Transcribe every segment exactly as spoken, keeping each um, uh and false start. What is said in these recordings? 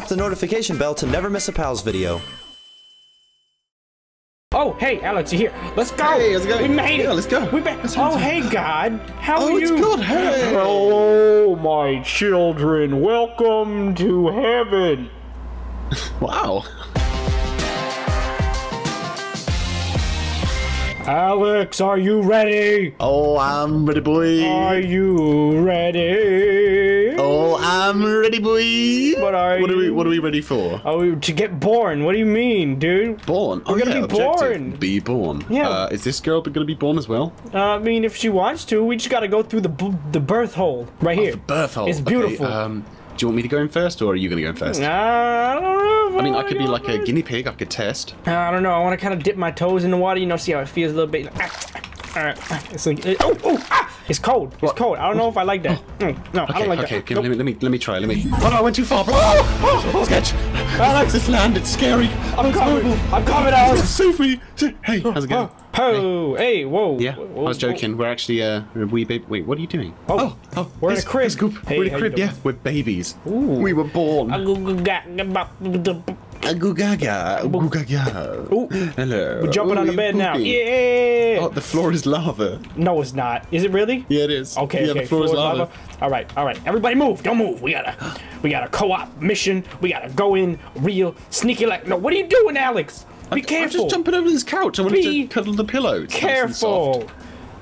tap the notification bell to never miss a Pals video. Oh, hey, Alex, you here? Let's go! Hey, how's it going? We made it! Yeah, let's go! We made it! Oh, hey, God! How oh, are you? Oh, it's good! Hey! Hello, my children! Welcome to heaven! Wow! Alex, are you ready? Oh, I'm ready, boy! Are you ready? Oh, I'm ready, boy! But are what you... are we? What are we ready for? Oh, to get born. What do you mean, dude? Born. We're oh, gonna yeah, be objective. born. Be born. Yeah. Uh, is this girl gonna be born as well? Uh, I mean, if she wants to, we just gotta go through the b the birth hole right oh, here. The birth hole. It's beautiful. Okay, um, do you want me to go in first, or are you gonna go in first? Uh, I don't know. I mean, I could be like a guinea pig. I could test. I don't know. I want to kind of dip my toes in the water, you know, see how it feels a little bit. All right. It's like, oh, oh, ah! It's cold. It's what? cold. I don't know if I like that. Oh. No, okay, I don't like okay. that. Okay, nope. let me, let me, let me try. Let me. Oh no, I went too far. Oh, oh, Sketch. Alex, this land. It's scary. I'm it's coming. Horrible. I'm coming out. Save me. Hey, how's it going? Oh, hey, hey whoa. Yeah, whoa, I was joking. Whoa. We're actually uh, we baby. Wait, what are you doing? Oh, oh, oh we're in a crib. Hey, we're in a crib. Yeah, we're babies. Ooh. We were born. Agugaga, agugaga. Ooh. Hello. We're jumping Ooh, on the bed now. Yeah. Oh, the floor is lava. No, it's not. Is it really? Yeah, it is. Okay. Yeah, okay. The floor, floor is lava. lava. All right. All right. Everybody move. Don't move. We gotta, we gotta co-op mission. We gotta go in real sneaky like. No, what are you doing, Alex? Be I, careful. I'm just jumping over this couch. I wanted Be to cuddle the pillow. It's careful. Nice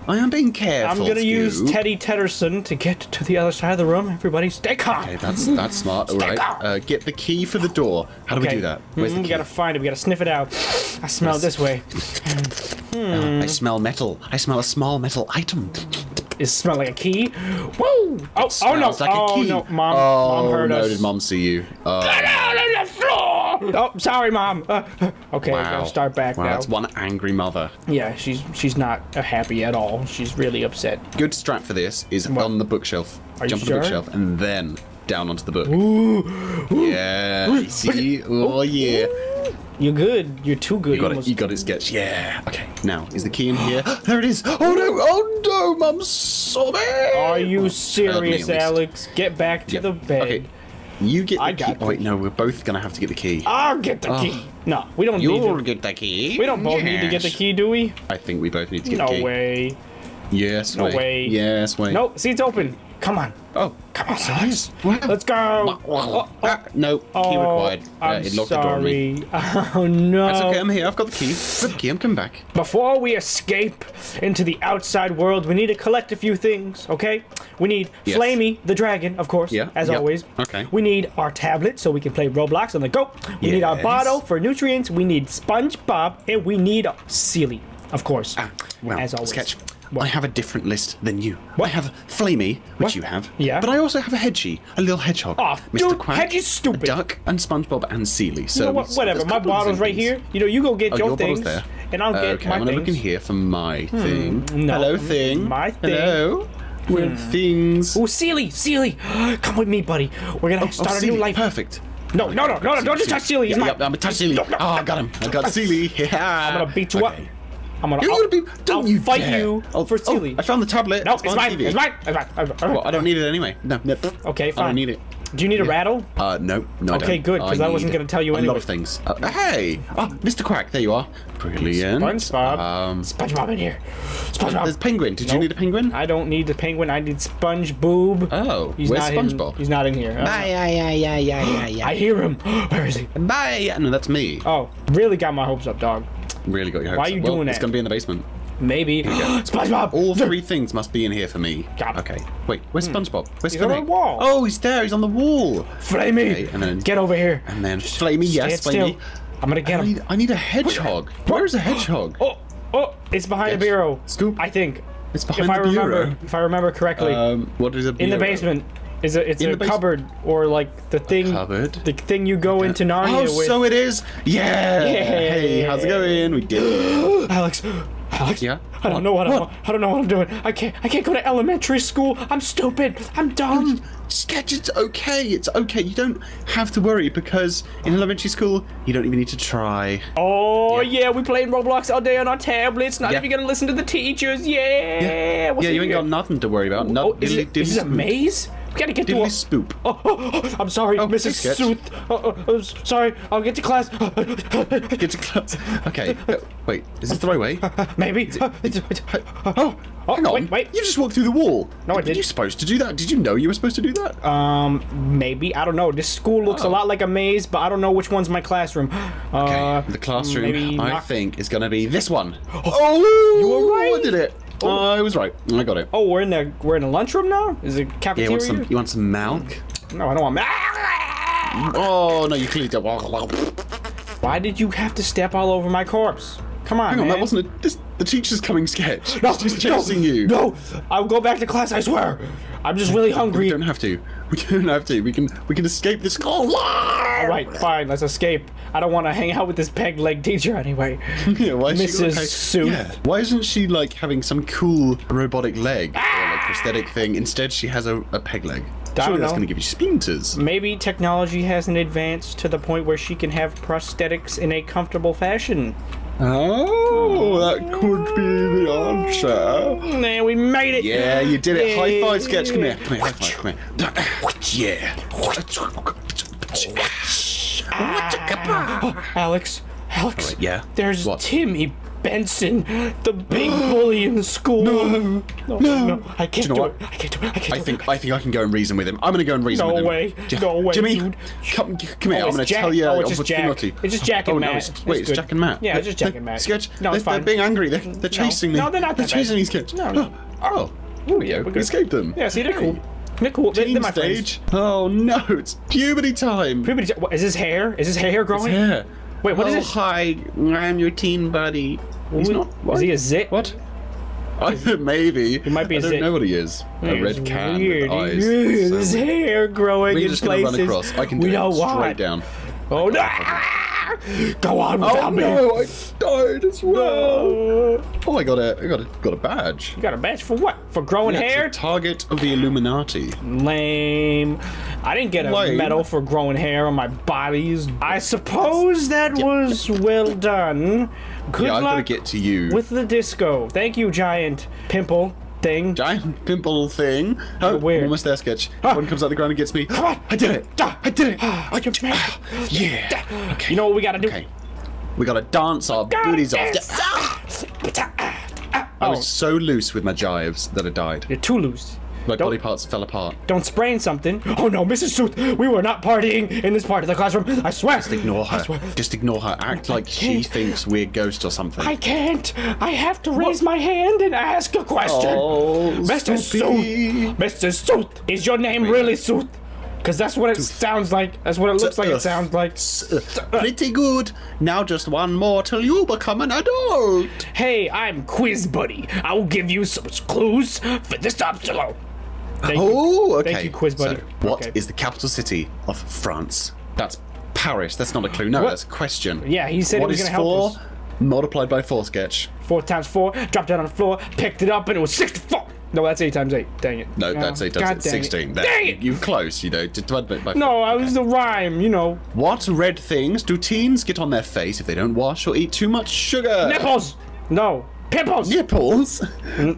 I am being careful. I'm gonna Scoop. use Teddy Tedderson to get to the other side of the room. Everybody, stay calm. Okay, that's that's smart. All right, uh, get the key for the door. How do okay. we do that? Where's mm-hmm. the key? We gotta find it. We gotta sniff it out. I smell yes. this way. hmm. oh, I smell metal. I smell a small metal item. It smells like a key. Woo! Oh, oh no! Like a oh key. no! Mom, oh, mom heard no, us. Did mom see you? Oh. Get out of the floor! Oh, sorry, mom. Uh, okay, wow. gotta start back wow, now. That's one angry mother. Yeah, she's she's not happy at all. She's really upset. Good strat for this is what? on the bookshelf. Are Jump you on sure? the bookshelf and then down onto the book. Ooh. Ooh. Yeah. Ooh. See? Oh yeah. You're good. You're too good. You got it. You got it, Sketch. Yeah. Okay. Now, is the key in here? There it is. Oh no. Oh no, Mum. Sorry. Are you serious, uh, Alex? Get back to yep. the bed. Okay. You get the I key. Got oh, wait, no. We're both gonna have to get the key. I'll get the oh. key. No, we don't. You'll need You'll get the key. We don't both yes. need to get the key, do we? I think we both need to get no the key. No way. Yes. No way. way. Yes. Wait. No. See, it's open. Come on. Oh, come on, Alex. Let's go. Oh, oh. No, key oh, required. I'm uh, it locked sorry. the door on me. Oh, no. That's okay. I'm here. I've got the key. I've got the key. I'm coming back. Before we escape into the outside world, we need to collect a few things, okay? We need yes. Flamey the dragon, of course, yeah. as yep. always. Okay. We need our tablet so we can play Roblox on the go. We yes. need our bottle for nutrients. We need SpongeBob. And we need Sealy, of course, ah, well, as always. Sketch. What? I have a different list than you. What? I have Flamey, which what? you have. Yeah. But I also have a Hedgie, a little hedgehog. Oh, Mister Dude, Quack, Hedgie's stupid. A duck, and SpongeBob and Sealy. So you know what? Whatever. So my bottle's right here. You know, you go get oh, your, your things, there. and I'll okay, get my I'm things. Okay, I'm looking here for my hmm, thing. No. Hello, thing. My thing. Hello. We're hmm. things. Oh, Sealy, Sealy, come with me, buddy. We're gonna oh, start oh, a Sealy. new life. Perfect. No, no, no, no, no! Don't just touch Sealy. He's mine. I'm gonna touch Sealy. Oh, I got him. I got Sealy. I'm gonna beat you up. I'm gonna, I'll, be, don't I'll you fight dare. you I'll, for Sealy. Oh, I found the tablet. No, it's, it's, mine, it's mine. It's mine. It's mine. Well, I don't need it anyway. No, no. Okay, fine. I don't need it. Do you need yeah. a rattle? Uh, no, no. Okay, I don't. good, because I, I wasn't gonna tell you anyway. A lot of things. Uh, hey, oh, Mister Quack, there you are. Brilliant. SpongeBob. Um, SpongeBob in here. SpongeBob. There's penguin. Did nope. you need a penguin? I don't need the penguin. I need SpongeBob. Oh, he's where's SpongeBob? In, he's not in here. Oh. Bye, yeah, yeah, yeah, yeah, yeah. I hear him. Where is he? Bye. No, that's me. Oh, really got my hopes up, dog. Really got your hopes. Why are you up. doing well, that? It's gonna be in the basement. Maybe. SpongeBob. All three things must be in here for me. God. Okay. Wait. Where's hmm. SpongeBob? Where's he's on the wall? Oh, he's there. He's on the wall. Flamey. Okay, and then get over here. And then Flamey. Yes, Flamey. I'm gonna get I him. Need, I need a hedgehog. Where's a hedgehog? Oh, oh, it's behind yes. a bureau. Scoop. I think. It's behind if the I remember, bureau. If I remember correctly. Um, what is a bureau? In the basement. Is a, it's in a cupboard, or like the thing, the thing you go yeah. into Narnia oh, with. Oh, so it is. Yeah. yeah. Hey, how's it going? We did it. Alex. Alex. Yeah. I don't what? know what, what? I'm, I don't know what I'm doing. I can't. I can't go to elementary school. I'm stupid. I'm dumb. Sketch. It's okay. It's okay. You don't have to worry because in elementary school you don't even need to try. Oh yeah. yeah we played Roblox all day on our tablets. Not yeah. even gonna listen to the teachers. Yeah. Yeah. yeah you ain't got nothing to worry about. No. Oh, is, it, is this a maze? We gotta get Did to a- spoop. Oh, oh, oh, I'm sorry, oh, Missus Sooth. Oh, oh, I'm sorry, I'll get to class. Get to class. Okay. Uh, wait, is this the right way? Maybe. It, it, oh, oh, hang on. Wait, wait. You just walked through the wall. No, I didn't. Were you supposed to do that? Did you know you were supposed to do that? Um, maybe. I don't know. This school looks oh. a lot like a maze, but I don't know which one's my classroom. Okay, uh, the classroom, I not... think, is gonna be this one. Oh, you were right. I did it. Oh, I was right. I got it. Oh, we're in the we're in the lunchroom now. Is it cafeteria? Yeah, want some, you want some milk? No, I don't want milk. Oh no, you clearly don't. Why did you have to step all over my corpse? Come on, Hang on man. That wasn't a, this, the teacher's coming. Sketch. No, she's chasing no, you. No, I'll go back to class. I swear. I'm just really hungry. We don't have to. We don't have to. We can we can escape this school. All right, fine. Let's escape. I don't want to hang out with this peg leg teacher anyway. Yeah, why is Missus Sooth. Yeah. Why isn't she like having some cool robotic leg ah! or like prosthetic thing? Instead, she has a, a peg leg. I don't know. That's going to give you splinters. Maybe technology hasn't advanced to the point where she can have prosthetics in a comfortable fashion. Oh, that could be the answer. Nah, we made it. Yeah, you did it. High five, Sketch. Come here. Come here. High five. Come here. Yeah. Ah. Oh, Alex. Alex. Right, yeah. There's what? Timmy Benson, the big bully in the school. No. No, no. no. I can't do, you know do it. I can't do it. I can't I do think, it. I think I can go and reason with him. I'm going to go and reason no with him. No way. J no way, Jimmy, dude. Come, come here. Oh, I'm going to tell you. Oh, it's just Jack. It's just Jack and oh, Matt. No, it's, it's wait, good. It's Jack and Matt. Yeah, it's just Jack and Matt. Sketch, no, it's they're, fine. They're being angry. They're, they're chasing no. me. No, they're not. They're chasing these kids. No, no. Oh, there we go. We escaped them. Yeah, see, they're cool. They're cool. They're, they're my friends. Oh, no. It's puberty time. Puberty time. Is his hair? Is his hair growing? His hair. Wait, what oh, is it? Oh, hi, I'm your teen buddy. He's not, what? Is he a zit? What? I, maybe. He might be a zit. I don't zit. know what he is. He a red can with eyes. So his hair growing in places. We're just gonna run across. I can do we it straight want. down. Oh, no! Okay. Go on without me. Oh, no, me. I died as well. No. Oh, I got a, I got a, got a badge. You got a badge for what? For growing yeah, hair? It's a target of the Illuminati. Lame. I didn't get a Lame. medal for growing hair on my bodies. I suppose that yep. was well done. Good yeah, I've luck got to get to you. With the disco. Thank you, giant pimple thing. Giant pimple thing? Oh, weird. Almost there, Sketch. Ah. One comes out of the ground and gets me. Ah. I did it. Ah. I did it. Ah. I did it. Ah. Yeah. Ah. Okay. You know what we got to do? Okay. We got to dance our dance. booties off. Ah. I was oh. so loose with my jives that I died. You're too loose. My don't, body parts fell apart. Don't sprain something. Oh no, Missus Sooth, we were not partying in this part of the classroom. I swear. Just ignore her. Just ignore her. Act I like can't. she thinks we're ghosts or something. I can't. I have to raise what? my hand and ask a question. Oh, Mister Sooth. Mister Sooth. Is your name really Sooth? Because that's what it Tooth. sounds like. That's what it looks like. It sounds like. Pretty good. Now just one more till you become an adult. Hey, I'm Quiz Buddy. I'll give you some clues for this obstacle. Thank oh, you. okay. Thank you, Quiz Buddy. So, what okay. is the capital city of France? That's Paris. That's not a clue. No, what? that's a question. Yeah, he said what he was going to help us. What is four multiplied by four, Sketch? Four times four, dropped down on the floor, picked it up, and it was sixty-four. No, that's eight times eight. Dang it. No, oh, that's eight times God eight. sixteen. It. That, dang it! You're close, you know. To admit by no, I was okay. the rhyme, you know. What red things do teens get on their face if they don't wash or eat too much sugar? Nipples! No. Pimples! Nipples?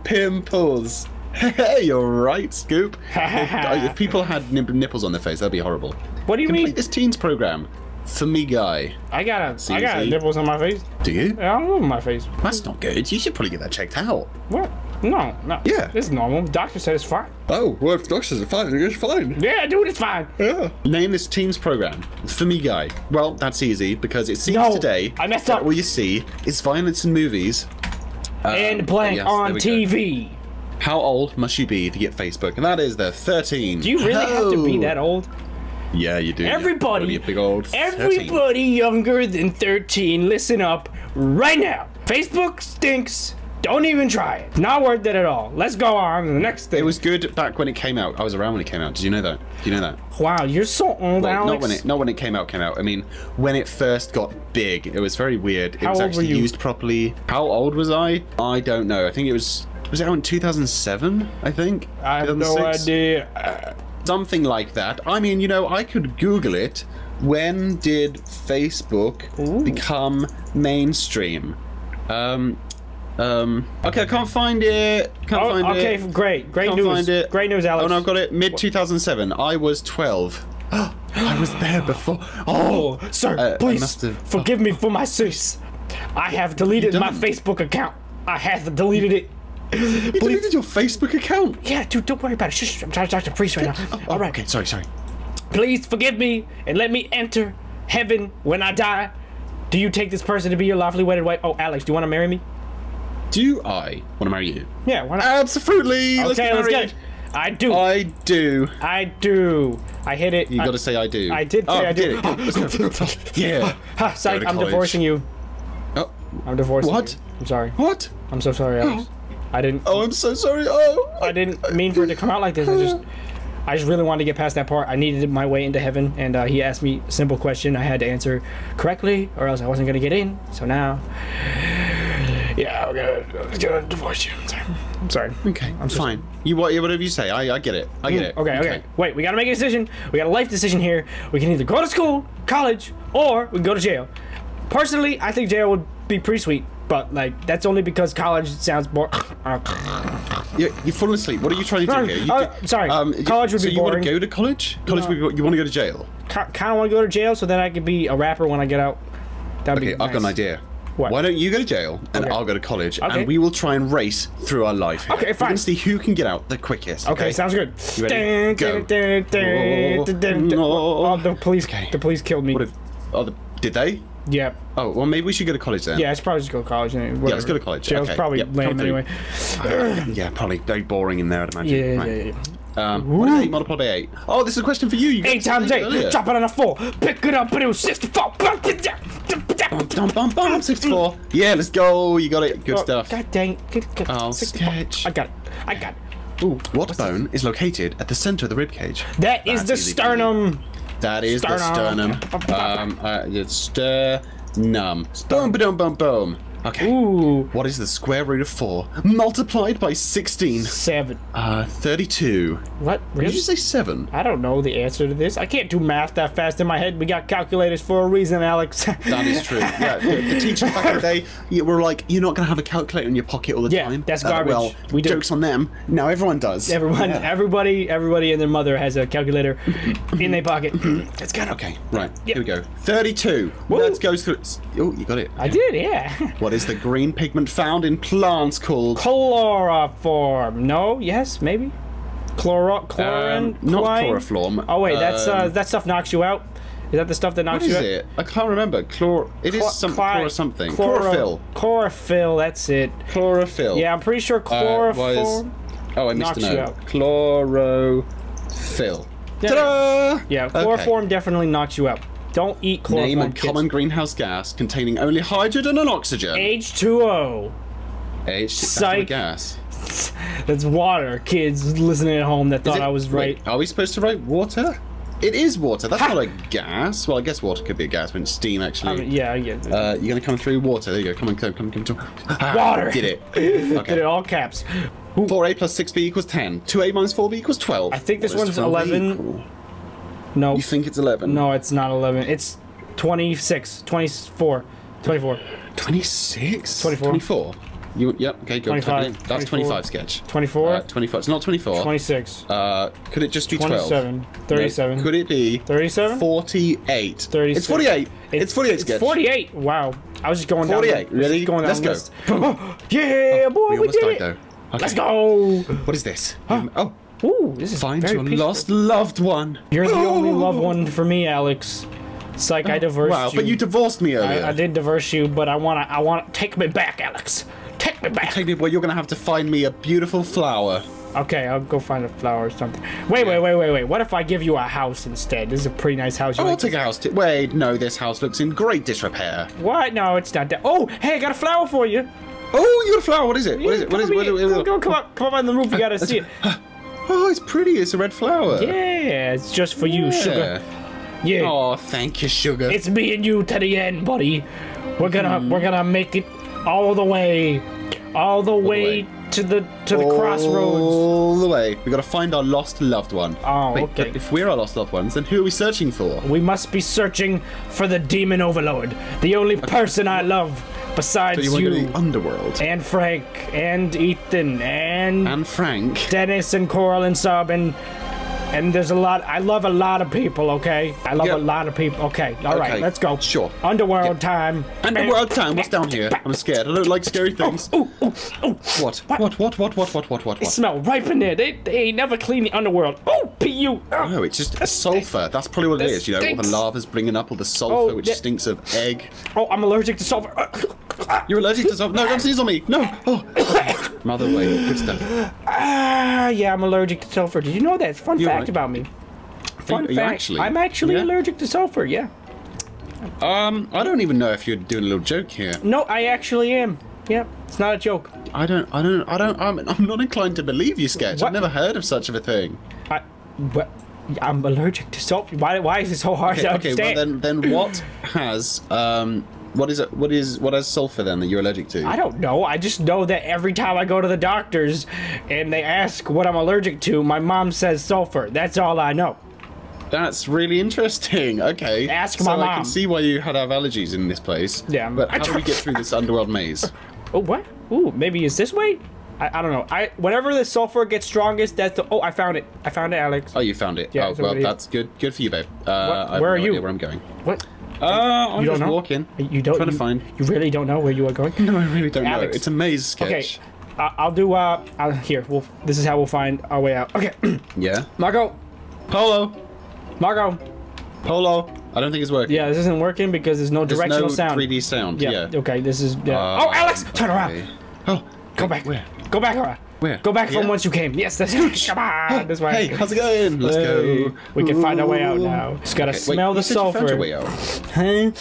Pimples. Hey, you're right, Scoop. if, if people had nipples on their face, that'd be horrible. What do you Complete mean? Complete this teens program. For me, guy. I got a, I got nipples on my face. Do you? Yeah, I don't know my face. That's not good. You should probably get that checked out. What? No, no. Yeah. It's normal. The doctor said it's fine. Oh, well, if the doctor says it's fine, it's fine. Yeah, dude, it's fine. Yeah. Name this team's program. For me, guy. Well, that's easy because it seems no, today I messed up. All you see is violence in movies. Um, and playing oh, yes, on T V. Go. How old must you be to get Facebook? And that is the thirteen. Do you really oh. have to be that old? Yeah, you do. Everybody, you big old everybody younger than thirteen, listen up right now. Facebook stinks. Don't even try it. Not worth it at all. Let's go on to the next thing. It was good back when it came out. I was around when it came out. Did you know that? Do you know that? Wow, you're so old, well, Alex. Not when it, not when it came out, came out. I mean, when it first got big, it was very weird. It How was old actually were you? used properly. How old was I? I don't know. I think it was... Was it out in two thousand seven, I think? I have no idea. Uh, Something like that. I mean, you know, I could Google it. When did Facebook Ooh. become mainstream? Um, Um, okay, I can't find it. Can't oh, find okay, it. Okay, great. Great can't news. Find it. Great news, Alex. Oh, no, I've got it. mid two thousand seven. I was twelve. I was there before. Oh, oh sir, uh, please forgive oh. me for my sus. I have deleted my Facebook account. I have deleted it. You please. deleted your Facebook account? Yeah, dude, don't worry about it. Shh, I'm trying to talk to the priest right now. Oh, oh, all right. Okay, sorry, sorry. Please forgive me and let me enter heaven when I die. Do you take this person to be your lawfully wedded wife? Oh, Alex, do you want to marry me? Do I want to marry you? Yeah, why not? Absolutely. Okay, let's get married. Let's get it. I do. I do. I do. I hit it. You got to say I do. I did say oh, I do. It. Yeah. Ha, sorry, I'm divorcing you. Oh. I'm divorcing what? you. What? I'm sorry. What? I'm so sorry, Alex. I didn't. Oh, I'm so sorry. Oh. I didn't mean for it to come out like this. I just, I just really wanted to get past that part. I needed my way into heaven, and uh, he asked me a simple question. I had to answer correctly, or else I wasn't gonna get in. So now. Yeah, I'm gonna, I'm gonna divorce you. I'm sorry. I'm sorry. Okay, I'm just, fine. You whatever you say, I, I get it. I get mm, it. Okay, okay, okay. Wait, we gotta make a decision. We got a life decision here. We can either go to school, college, or we can go to jail. Personally, I think jail would be pretty sweet, but like that's only because college sounds more. You're, you're falling asleep. What are you trying to do here? You, uh, sorry, um, college would so be you boring. You want to go to college? College no. would be. You want to go to jail? Kind of want to go to jail so then I could be a rapper when I get out. That'd okay, be. Okay, nice. I've got an idea. What? Why don't you go to jail and okay. I'll go to college okay. and we will try and race through our life here. Okay, fine. We're gonna see who can get out the quickest. Okay, okay sounds good. You ready? Go. Oh, the police! Okay. The police killed me. What if, oh, the, did they? Yeah. Oh, well, maybe we should go to college then. Yeah, it's probably just go to college. Whatever. Yeah, let's go to college. Jail's okay. probably yep, lame anyway. Yeah, probably very boring in there, I'd imagine. Yeah, right. yeah, yeah. Um, what is eight multiplied by eight? Oh, this is a question for you. you eight times eight. Earlier. Drop it on a four. Pick it up, but it was sixty-four. Bum, bum, bum, bum, sixty-four. Yeah, let's go. You got it. Good oh, stuff. God dang. Good, good. Oh, Sketch. I got it. I got it. Ooh, what bone this? is located at the center of the rib cage? That That's is the sternum. That is sternum. the sternum. Um, uh, it's sternum. Boom, boom, boom, boom. Okay. Ooh. What is the square root of four multiplied by sixteen? Seven. Uh, thirty-two. What? Really? Did you say seven? I don't know the answer to this. I can't do math that fast in my head. We got calculators for a reason, Alex. That is true. Yeah. The teachers back in the day, you were like, you're not gonna have a calculator in your pocket all the yeah, time. Yeah, that's uh, garbage. Well, we jokes do. on them. Now everyone does. Everyone, yeah. everybody, everybody and their mother has a calculator in their pocket. That's good. Okay. Right. Yep. Here we go. Thirty-two. Woo. Let's go through. Oh, you got it. I did. Yeah. What is the green pigment found in plants called? Chloroform. No, yes, maybe. Chloro, chlorin, um, not chloroform. Oh wait, that's um, uh, that stuff knocks you out. Is that the stuff that knocks you out? What is it? I can't remember. Chlor. It Cl is some chlor something. Chloro chlorophyll. Chlorophyll. That's it. Chlorophyll. Yeah, I'm pretty sure chloroform. Uh, oh, I missed a note. Chlorophyll. Yeah. Ta-da! Yeah, chloroform okay. definitely knocks you out. Don't eat chloroform. Name a common kids. greenhouse gas containing only hydrogen and oxygen. H two O. H two O. That's gas. That's water. Kids listening at home that thought it, I was right. Wait, are we supposed to write water? It is water. That's ha. not a gas. Well, I guess water could be a gas, but it's steam actually. I mean, yeah, yeah. Uh, you're gonna come through water. There you go. Come on, come, come, come. come. Ah, water. Did it? Okay. Did it all caps. Ooh. four a plus six b equals ten. two a minus four b equals twelve. I think this what one's eleven. No. You think it's eleven? No, it's not eleven. It's twenty-six, twenty-four, twenty-four. twenty-six? twenty-four. twenty-four. You, yep, okay, go. twenty-five, that's twenty-five, Sketch. twenty-four? Uh, twenty-four. It's not twenty-four. twenty-six. Uh, could it just be twelve? twenty-seven, thirty-seven. No, could it be thirty-seven? forty-eight. thirty-six. It's forty-eight. It's, it's forty-eight, Sketch. It's forty-eight. Wow. I was just going down. forty-eight. Really? Going down. Let's go. Oh, yeah, oh, boy, we, we did died, it. Though. Okay. Let's go. What is this? Huh? Um, oh. Ooh, this is Find your peaceful. lost loved one. You're the oh. only loved one for me, Alex. It's like oh, I divorced wow, you. Wow, but you divorced me earlier. I, I did divorce you, but I wanna, I wanna take me back, Alex. Take me back. Take me. Well, you're gonna have to find me a beautiful flower. Okay, I'll go find a flower or something. Wait, yeah. wait, wait, wait, wait. What if I give you a house instead? This is a pretty nice house. You oh, like I'll take this? a house. T wait, no, this house looks in great disrepair. What? No, it's not that. Oh, hey, I got a flower for you. Oh, you got a flower. What is it? What is it? What is it? Come, come, come up, come up on the roof. You gotta see it. Oh, it's pretty. It's a red flower. Yeah, it's just for you, yeah. sugar. Yeah. Oh, thank you, sugar. It's me and you to the end, buddy. We're gonna, mm. we're gonna make it all the way, all the, all way, the way to the to the all crossroads. All the way. We gotta find our lost loved one. Oh, Wait, okay. But if we're our lost loved ones, then who are we searching for? We must be searching for the demon overlord, the only okay. person I love. Besides so you, want you to go to the underworld. And Frank and Ethan and and Frank, Dennis and Coral and Sub and and there's a lot. I love a lot of people. Okay, I love yep. a lot of people. Okay, all okay. right, let's go. Sure. Underworld yep. time. Underworld time. What's down here? I'm scared. I don't like scary things. Oh, oh, oh. What? What? What? What? What? What? What? What? What? They smell ripe in there. They they never clean the underworld. Oh, P U. Oh, no, it's just sulfur. That's probably what it is. You know, all the lava's bringing up all the sulfur, oh, which stinks of egg. Oh, I'm allergic to sulfur. You're allergic to sulfur? No, don't sneeze on me. No. Oh. Mother way. Good stuff. Ah, uh, yeah, I'm allergic to sulfur. Did you know that? Fun fact. Fact about me. Fun fact. Actually? I'm actually yeah. allergic to sulfur, yeah. Um, I don't even know if you're doing a little joke here. No, I actually am. Yeah, it's not a joke. I don't, I don't, I don't, I'm, I'm not inclined to believe you, Sketch. What? I've never heard of such a thing. I, but I'm allergic to sulfur. Why, why is it so hard okay, to understand? Okay, well then, then what has, um... What is it? What is what has sulfur then that you're allergic to? I don't know. I just know that every time I go to the doctors and they ask what I'm allergic to, my mom says sulfur. That's all I know. That's really interesting. Okay. Ask so my mom. I can see why you had have allergies in this place. Yeah. But how do we get through this underworld maze? Oh what? Ooh, maybe it's this way? I, I don't know. I whenever the sulfur gets strongest, that's the. Oh, I found it. I found it, Alex. Oh, you found it. Yeah, oh, well, that's good. Good for you, babe. Uh, I have no idea where I'm going. What? Uh, I'm you just don't know? walking. You don't. Trying you, to find. You really don't know where you are going. No, I really don't Alex. know. It's a maze, Sketch. Okay, uh, I'll do. Uh, I'll, here. We'll. This is how we'll find our way out. Okay. Yeah. Marco. Polo. Marco. Polo. I don't think it's working. Yeah, this isn't working because there's no there's directional no sound. three D sound. Yeah. yeah. Okay. This is. Yeah. Uh, oh, Alex! Turn around. Okay. Oh, go back. Where? Go back. Around. Where? Go back yeah. from whence you came. Yes, that's huge. Come on. That's why. Hey, how's it going? Let's go. We can find our way out now. Just gotta okay, smell wait, the sulfur. You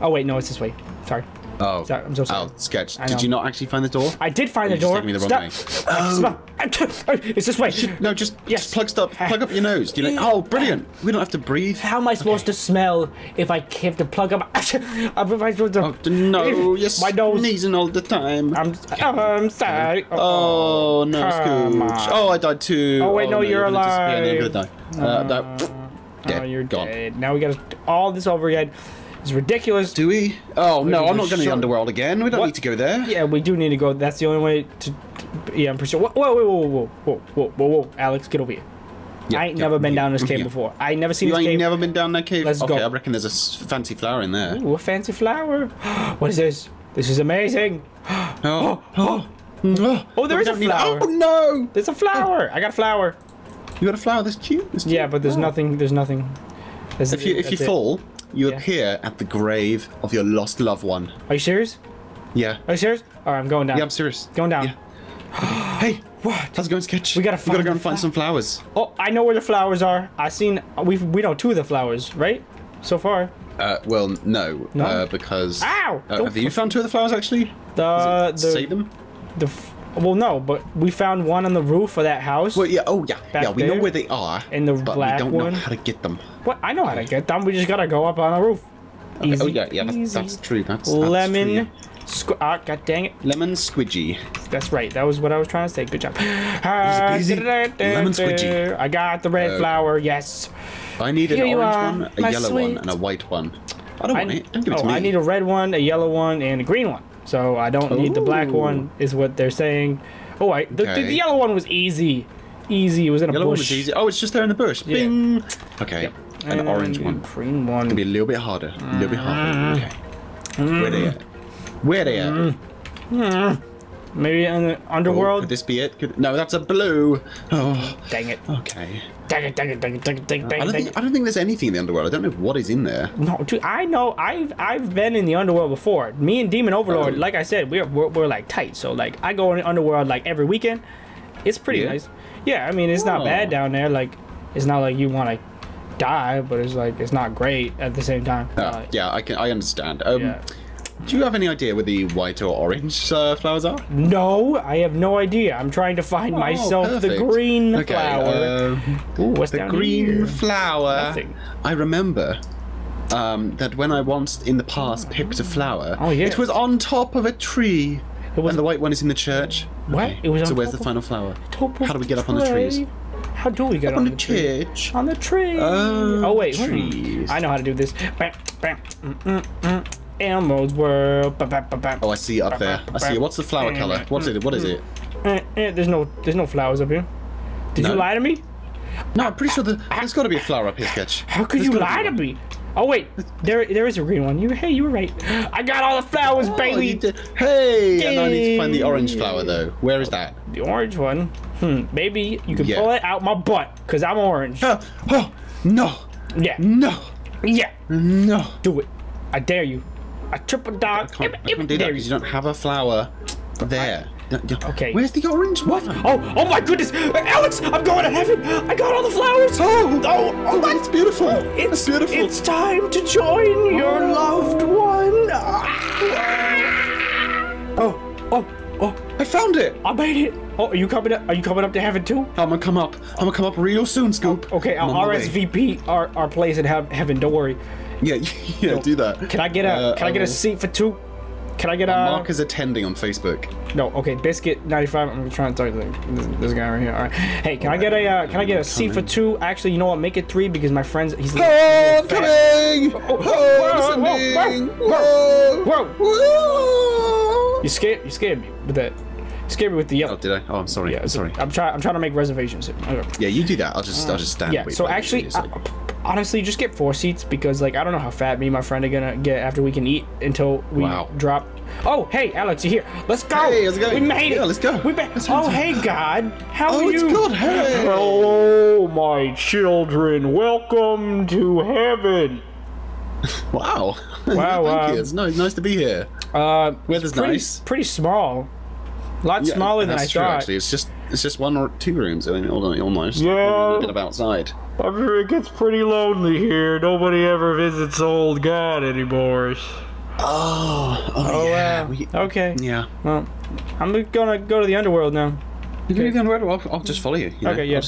oh wait, no, it's this way. Sorry. Oh. Sorry, I'm so sorry. Oh, Sketch. Did you not actually find the door? I did find or the door. You just took me the wrong way. It's this way. No, just, yes. just plug stuff. Plug up your nose. You know? Oh, brilliant. We don't have to breathe. How am I supposed okay. to smell if I have to plug up? Am I supposed to? Oh, no, you're my nose. sneezing all the time. I'm, I'm sorry. Oh, oh no, Scooch. Oh, I died too. Oh wait, oh, no, you're, you're alive. Just, yeah, uh, no, dead. Oh, you're gone. Dead. Now we got all this over again. It's ridiculous. Do we? Oh, no, I'm not going to the underworld again. We don't what? need to go there. Yeah, we do need to go. That's the only way to... Yeah, I'm pretty sure. Whoa, whoa, whoa, whoa, whoa, whoa, whoa, whoa. Alex, get over here. Yeah, I ain't yeah, never been yeah, down this cave yeah. before. I ain't never seen you this cave. You ain't never been down that cave? Let's okay, go. I reckon there's a fancy flower in there. Ooh, a fancy flower. What is this? This is amazing. Oh, oh, oh. Oh, there is a flower. Oh, no. There's a flower. Oh. I got a flower. You got a flower? That's cute. That's cute. Yeah, but there's oh. nothing. There's nothing. That's if you, if you fall... You yeah. appear at the grave of your lost loved one. Are you serious? Yeah. Are you serious? All right, I'm going down. Yeah, I'm serious. Going down. Yeah. Okay. Hey, what? How's it going, Sketch? We gotta, find we gotta go and find some flowers. Oh, I know where the flowers are. I've seen. We we know two of the flowers, right? So far. Uh, well, no. No. Uh, because. Ow! Uh, have you found two of the flowers actually? The. Does it the save them. The. F well, no, but we found one on the roof of that house. Well, yeah. Oh, yeah. Yeah, we there. know where they are. And the but black one. We don't one. know how to get them. What? I know how to get them. We just gotta go up on the roof. Okay. Easy, oh yeah, yeah. That's, that's true. That's, that's lemon. True. Ah, god dang it. Lemon squidgy. That's right. That was what I was trying to say. Good job. Ah, easy, easy. Da, da, da, lemon squidgy. I got the red uh, flower. Yes. I need an orange are, one, a yellow sweet. one, and a white one. I don't I, want it. Don't give it to oh, me. I need a red one, a yellow one, and a green one. So I don't Ooh. need the black one, is what they're saying. Oh, I the, okay. the, the yellow one was easy, easy. It was in a yellow bush. One was easy. Oh, it's just there in the bush. Yeah. Bing. Okay, yep. an and orange one. Green one. It's gonna be a little bit harder. A little bit harder. Okay. Mm. Where they at? Where they at? Mm. Mm. Maybe in the underworld. Oh, could this be it? Could, no, that's a blue. Oh, dang it. Okay. Dang it! Dang it! Dang it! Dang it! Dang it! Dang it! I don't think I don't think there's anything in the underworld. I don't know what is in there. No, dude. I know. I've I've been in the underworld before. Me and Demon Overlord, oh. like I said, we're, we're we're like tight. So like I go in the underworld like every weekend. It's pretty yeah. nice. Yeah, I mean it's oh. not bad down there. Like it's not like you want to die, but it's like it's not great at the same time. Oh, uh, yeah, I can I understand. Um, yeah. Do you have any idea where the white or orange uh, flowers are? No, I have no idea. I'm trying to find oh, myself perfect. the green okay, flower. Uh, Ooh, what's the down green here? flower. Nothing. I remember um, that when I once in the past picked a flower, oh, yeah. it was on top of a tree. It was and the white one is in the church. What? Okay. It was on so where's the final flower? How do we get up on the trees? How do we get up on, on the, the tree? Church? On the tree. Oh, oh wait. Trees. I know how to do this. Bam, bam, mm, mm, mm. Elmo's world. Oh, I see it up there. I see it. What's the flower color? What's it? What is it? There's no, there's no flowers up here. Did no. you lie to me? No, I'm pretty sure the, there's got to be a flower up here, Sketch. How could there's you lie to me? Oh wait, there there is a green one. You hey, you were right. I got all the flowers, oh, baby. Hey, Yay. And I need to find the orange flower though. Where is that? The orange one. Hmm. Maybe you can yeah. pull it out my butt, cause I'm orange. Oh, oh no. Yeah. No. Yeah. No. Do it. I dare you. I triple dog. I can't, I can't do that because you don't have a flower there. I, Okay. Where's the orange one? What? Oh, oh my goodness! Alex, I'm going to heaven! I got all the flowers! Oh, oh, oh that's beautiful! It's beautiful! It's time to join your loved one! Oh, oh, oh! I found it! I made it! Oh, are you coming up? Are you coming up to heaven too? I'm gonna come up. I'm gonna come up real soon, Scoop. Oh, okay, I'll R S V P our our place in heaven. Don't worry. Yeah, yeah, so, do that. Can I get a uh, Can I, I get will... a seat for two? Can I get a... Uh, Mark is attending on Facebook. No, okay, Biscuit ninety-five. I'm trying to talk to this, this guy right here. All right. Hey, can All I get right. a uh, can I get a seat for two? Actually, you know what? Make it three because my friend's... He's like, oh, I'm coming! Oh, oh, whoa, whoa, whoa, whoa, whoa. You scared, you scared me with that. You scared me with the yellow. Oh, did I? Oh, I'm sorry. Yeah, I'm sorry. I'm trying I'm trying to make reservations. Okay. Yeah, you do that. I'll just, uh, I'll just stand. Yeah, so actually... Honestly, just get four seats because, like, I don't know how fat me and my friend are gonna get after we can eat until we wow. drop. Oh, hey, Alex, you here? Let's go. Hey, how's it going? We made it. Yeah, let's go. We made. Oh, hey, God. How oh, are you? Oh, it's good. Hey. Hello, my children. Welcome to heaven. Wow. Wow. Thank uh, you. It's nice, nice to be here. Uh, Weather's pretty, nice. Pretty small. A lot yeah, smaller than I true, thought. Actually, it's just it's just one or two rooms. I mean, almost. Yeah. A bit of outside. I mean, it gets pretty lonely here. Nobody ever visits old God anymore. Oh, oh, oh yeah. Uh, we, okay. Yeah. Well, I'm gonna go to the underworld now. You're gonna go to the underworld? I'll, I'll just follow you. you know? Okay, yeah.